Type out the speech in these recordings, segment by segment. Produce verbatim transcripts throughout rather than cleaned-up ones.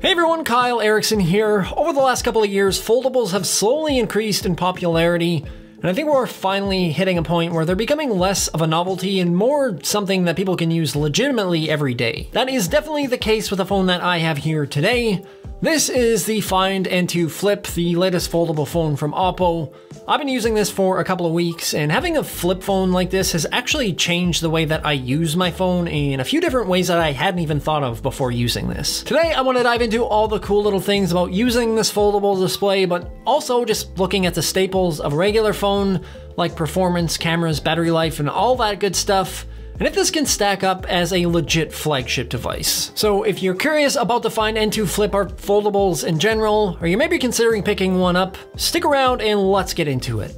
Hey everyone, Kyle Erickson here. Over the last couple of years, foldables have slowly increased in popularity, and I think we're finally hitting a point where they're becoming less of a novelty and more something that people can use legitimately every day. That is definitely the case with the phone that I have here today. This is the Find N two Flip, the latest foldable phone from Oppo. I've been using this for a couple of weeks, and having a flip phone like this has actually changed the way that I use my phone in a few different ways that I hadn't even thought of before using this. Today, I want to dive into all the cool little things about using this foldable display, but also just looking at the staples of a regular phone, like performance, cameras, battery life, and all that good stuff. And if this can stack up as a legit flagship device. So if you're curious about the Find N two Flip or foldables in general, or you may be considering picking one up, stick around and let's get into it.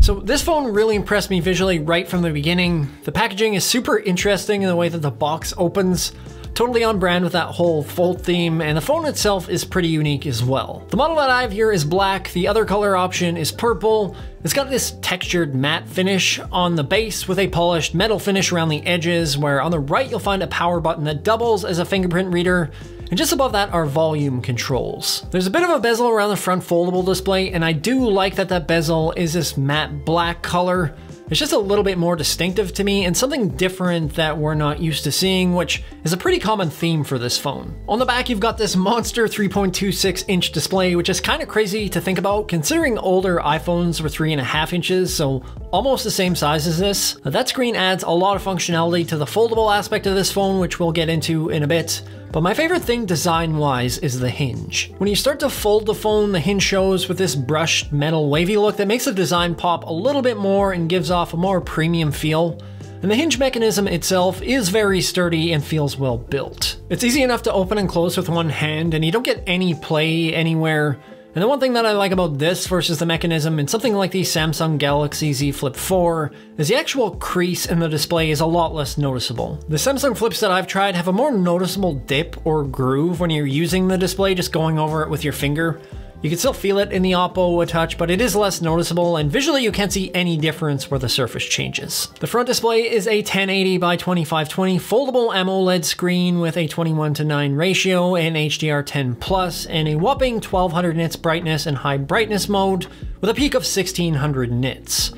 So this phone really impressed me visually right from the beginning. The packaging is super interesting in the way that the box opens. Totally on brand with that whole fold theme, and the phone itself is pretty unique as well. The model that I have here is black, the other color option is purple. It's got this textured matte finish on the base with a polished metal finish around the edges, where on the right you'll find a power button that doubles as a fingerprint reader, and just above that are volume controls. There's a bit of a bezel around the front foldable display, and I do like that that bezel is this matte black color. It's just a little bit more distinctive to me and something different that we're not used to seeing, which is a pretty common theme for this phone. On the back, you've got this monster three point two six inch display, which is kind of crazy to think about considering older iPhones were three and a half inches, so almost the same size as this. Now, that screen adds a lot of functionality to the foldable aspect of this phone, which we'll get into in a bit. But my favorite thing design-wise is the hinge. When you start to fold the phone, the hinge shows with this brushed metal wavy look that makes the design pop a little bit more and gives off a more premium feel. And the hinge mechanism itself is very sturdy and feels well built. It's easy enough to open and close with one hand, and you don't get any play anywhere. And the one thing that I like about this versus the mechanism in something like the Samsung Galaxy Z Flip four is the actual crease in the display is a lot less noticeable. The Samsung Flips that I've tried have a more noticeable dip or groove when you're using the display, just going over it with your finger. You can still feel it in the Oppo a touch, but it is less noticeable, and visually you can't see any difference where the surface changes. The front display is a ten eighty by twenty-five twenty foldable AMOLED screen with a twenty-one to nine ratio and H D R ten plus and a whopping twelve hundred nits brightness in high brightness mode with a peak of sixteen hundred nits.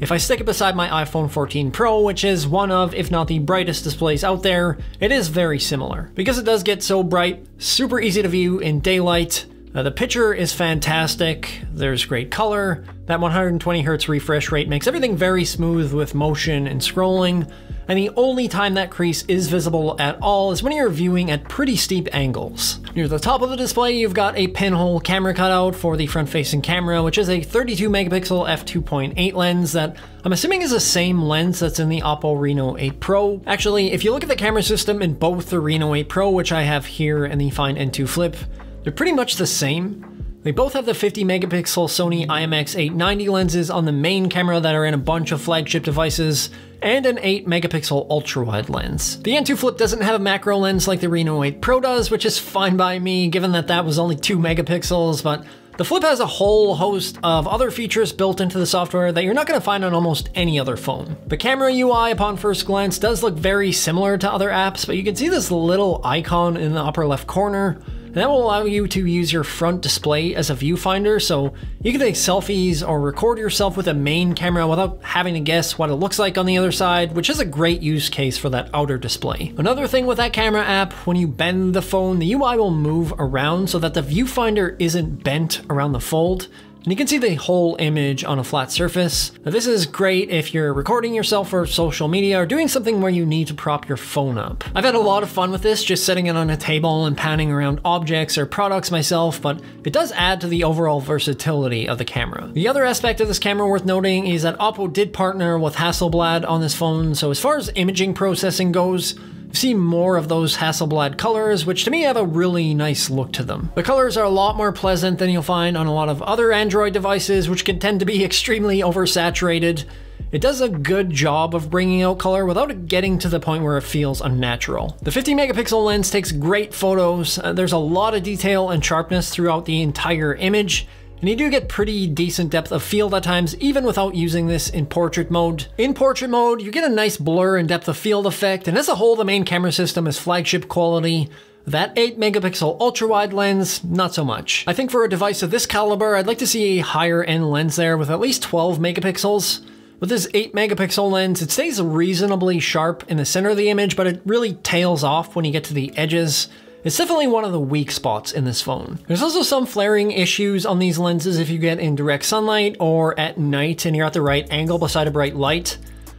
If I stick it beside my iPhone fourteen Pro, which is one of, if not the brightest displays out there, it is very similar. Because it does get so bright, super easy to view in daylight. Uh, the picture is fantastic, there's great color, that one hundred twenty hertz refresh rate makes everything very smooth with motion and scrolling, and the only time that crease is visible at all is when you're viewing at pretty steep angles. Near the top of the display, you've got a pinhole camera cutout for the front-facing camera, which is a thirty-two megapixel f two point eight lens that I'm assuming is the same lens that's in the Oppo Reno eight Pro. Actually, if you look at the camera system in both the Reno eight Pro, which I have here, and the Find N two Flip, they're pretty much the same. They both have the fifty megapixel Sony I M X eight ninety lenses on the main camera that are in a bunch of flagship devices, and an eight megapixel ultra-wide lens. The N two Flip doesn't have a macro lens like the Reno eight Pro does, which is fine by me, given that that was only two megapixels, but the Flip has a whole host of other features built into the software that you're not gonna find on almost any other phone. The camera U I upon first glance does look very similar to other apps, but you can see this little icon in the upper left corner, and that will allow you to use your front display as a viewfinder, so you can take selfies or record yourself with a main camera without having to guess what it looks like on the other side, which is a great use case for that outer display. Another thing with that camera app, when you bend the phone, the U I will move around so that the viewfinder isn't bent around the fold, and you can see the whole image on a flat surface. Now, this is great if you're recording yourself for social media or doing something where you need to prop your phone up. I've had a lot of fun with this, just setting it on a table and panning around objects or products myself, but it does add to the overall versatility of the camera. The other aspect of this camera worth noting is that Oppo did partner with Hasselblad on this phone, so as far as imaging processing goes, you see more of those Hasselblad colors, which to me have a really nice look to them. The colors are a lot more pleasant than you'll find on a lot of other Android devices, which can tend to be extremely oversaturated. It does a good job of bringing out color without it getting to the point where it feels unnatural. The fifty megapixel lens takes great photos. Uh, there's a lot of detail and sharpness throughout the entire image, and you do get pretty decent depth of field at times, even without using this in portrait mode. In portrait mode, you get a nice blur and depth of field effect, and as a whole, the main camera system is flagship quality. That eight megapixel ultra-wide lens, not so much. I think for a device of this caliber, I'd like to see a higher-end lens there with at least twelve megapixels. With this eight megapixel lens, it stays reasonably sharp in the center of the image, but it really tails off when you get to the edges. It's definitely one of the weak spots in this phone. There's also some flaring issues on these lenses if you get in direct sunlight or at night and you're at the right angle beside a bright light.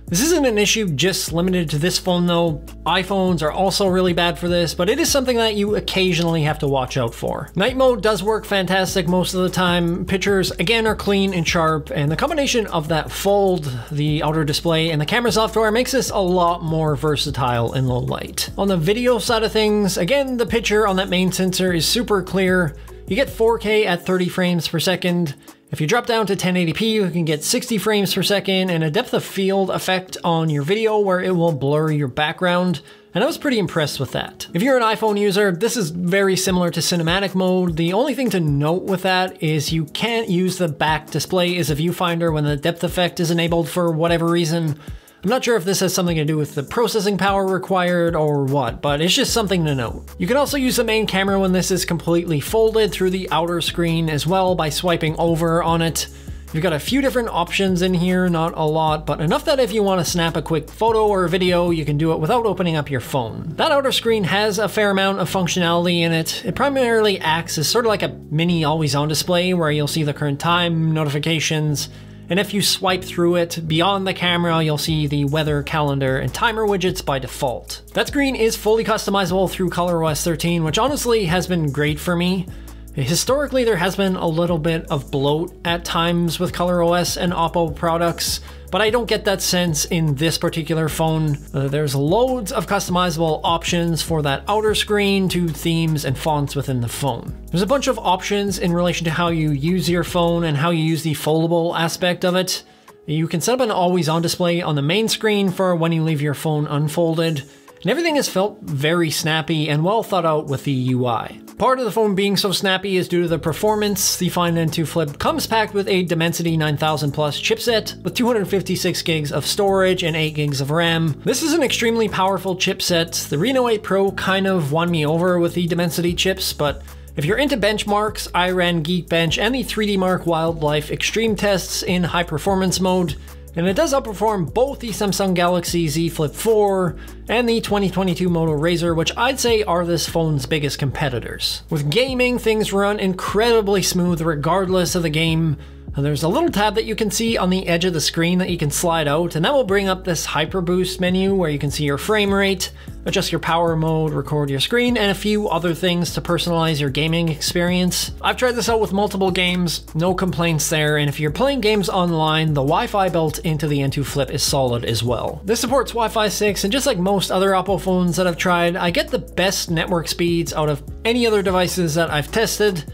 This isn't an issue just limited to this phone though. iPhones are also really bad for this, but it is something that you occasionally have to watch out for. Night mode does work fantastic most of the time. Pictures, again, are clean and sharp, and the combination of that fold, the outer display, and the camera software makes this a lot more versatile in low light. On the video side of things, again, the picture on that main sensor is super clear. You get four K at thirty frames per second. If you drop down to ten eighty p, you can get sixty frames per second and a depth of field effect on your video where it will blur your background. And I was pretty impressed with that. If you're an iPhone user, this is very similar to cinematic mode. The only thing to note with that is you can't use the back display as a viewfinder when the depth effect is enabled for whatever reason. I'm not sure if this has something to do with the processing power required or what, but it's just something to note. You can also use the main camera when this is completely folded through the outer screen as well by swiping over on it. You've got a few different options in here, not a lot, but enough that if you want to snap a quick photo or a video, you can do it without opening up your phone. That outer screen has a fair amount of functionality in it. It primarily acts as sort of like a mini always-on display where you'll see the current time, notifications, and if you swipe through it, beyond the camera, you'll see the weather, calendar, and timer widgets by default. That screen is fully customizable through color O S thirteen, which honestly has been great for me. Historically, there has been a little bit of bloat at times with color O S and Oppo products, but I don't get that sense in this particular phone. Uh, there's loads of customizable options for that outer screen to themes and fonts within the phone. There's a bunch of options in relation to how you use your phone and how you use the foldable aspect of it. You can set up an always-on display on the main screen for when you leave your phone unfolded. And everything has felt very snappy and well thought out with the U I. Part of the phone being so snappy is due to the performance. The Find N two Flip comes packed with a Dimensity nine thousand plus chipset with two hundred fifty-six gigs of storage and eight gigs of RAM. This is an extremely powerful chipset. The Reno eight Pro kind of won me over with the Dimensity chips, but if you're into benchmarks, I ran Geekbench and the three D Mark Wildlife Extreme tests in high performance mode, and it does outperform both the Samsung Galaxy Z Flip four and the twenty twenty-two Moto Razr, which I'd say are this phone's biggest competitors. With gaming, things run incredibly smooth regardless of the game. There's a little tab that you can see on the edge of the screen that you can slide out, and that will bring up this HyperBoost menu where you can see your frame rate, adjust your power mode, record your screen, and a few other things to personalize your gaming experience. I've tried this out with multiple games, no complaints there, and if you're playing games online, the Wi-Fi built into the N two Flip is solid as well. This supports Wi-Fi six, and just like most other Oppo phones that I've tried, I get the best network speeds out of any other devices that I've tested.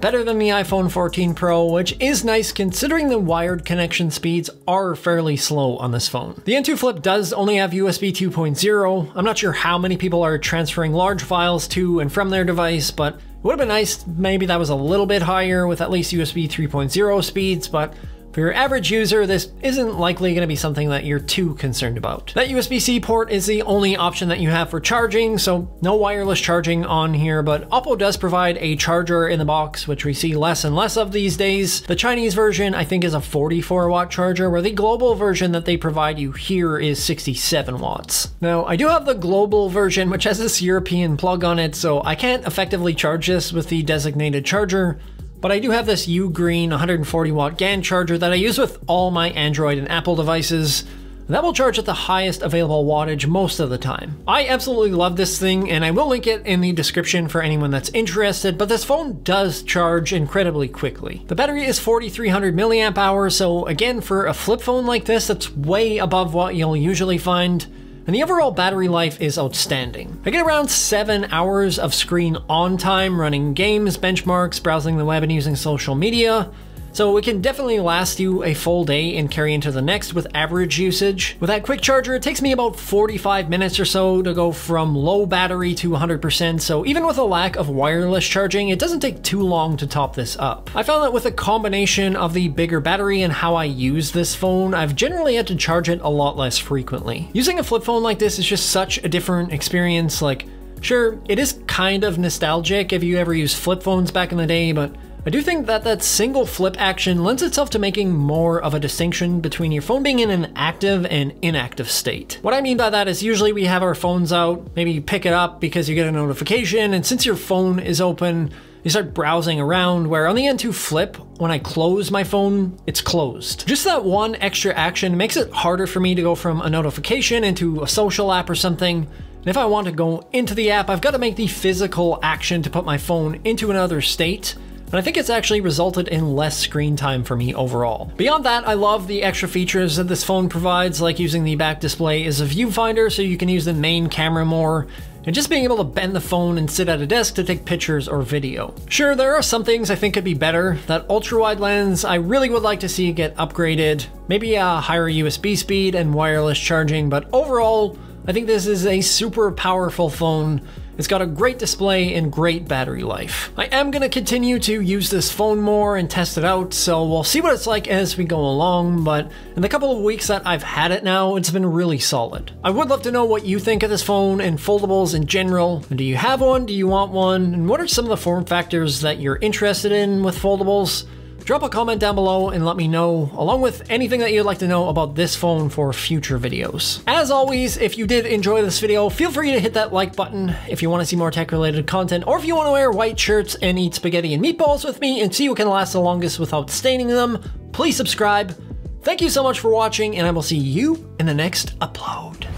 Better than the iPhone fourteen Pro, which is nice considering the wired connection speeds are fairly slow on this phone. The N two Flip does only have U S B two point oh. I'm not sure how many people are transferring large files to and from their device, but it would have been nice maybe that was a little bit higher with at least U S B three point oh speeds, but for your average user, this isn't likely going to be something that you're too concerned about. That U S B C port is the only option that you have for charging, so no wireless charging on here, but Oppo does provide a charger in the box, which we see less and less of these days. The Chinese version, I think, is a forty-four watt charger, where the global version that they provide you here is sixty-seven watts. Now, I do have the global version, which has this European plug on it, so I can't effectively charge this with the designated charger. But I do have this Ugreen one hundred forty watt GAN charger that I use with all my Android and Apple devices. That will charge at the highest available wattage most of the time. I absolutely love this thing, and I will link it in the description for anyone that's interested, but this phone does charge incredibly quickly. The battery is forty-three hundred milliamp hours, so again, for a flip phone like this, that's way above what you'll usually find. And the overall battery life is outstanding. I get around seven hours of screen on time running games, benchmarks, browsing the web, and using social media. so it can definitely last you a full day and carry into the next with average usage. With that quick charger, it takes me about forty-five minutes or so to go from low battery to one hundred percent, so even with a lack of wireless charging, it doesn't take too long to top this up. I found that with a combination of the bigger battery and how I use this phone, I've generally had to charge it a lot less frequently. Using a flip phone like this is just such a different experience. Like, sure, it is kind of nostalgic if you ever used flip phones back in the day, but I do think that that single flip action lends itself to making more of a distinction between your phone being in an active and inactive state. What I mean by that is usually we have our phones out, maybe you pick it up because you get a notification, and since your phone is open, you start browsing around, where on the N two Flip, when I close my phone, it's closed. Just that one extra action makes it harder for me to go from a notification into a social app or something. And if I want to go into the app, I've got to make the physical action to put my phone into another state. And I think it's actually resulted in less screen time for me overall. Beyond that, I love the extra features that this phone provides, like using the back display as a viewfinder so you can use the main camera more, and just being able to bend the phone and sit at a desk to take pictures or video. Sure, there are some things I think could be better. That ultra-wide lens, I really would like to see get upgraded. Maybe a higher U S B speed and wireless charging, but overall, I think this is a super powerful phone. It's got a great display and great battery life. I am going to continue to use this phone more and test it out, so we'll see what it's like as we go along, but in the couple of weeks that I've had it now, it's been really solid. I would love to know what you think of this phone and foldables in general. Do you have one? Do you want one? And what are some of the form factors that you're interested in with foldables? Drop a comment down below and let me know, along with anything that you'd like to know about this phone for future videos. As always, if you did enjoy this video, feel free to hit that like button if you want to see more tech-related content, or if you want to wear white shirts and eat spaghetti and meatballs with me and see who can last the longest without staining them, please subscribe. Thank you so much for watching, and I will see you in the next upload.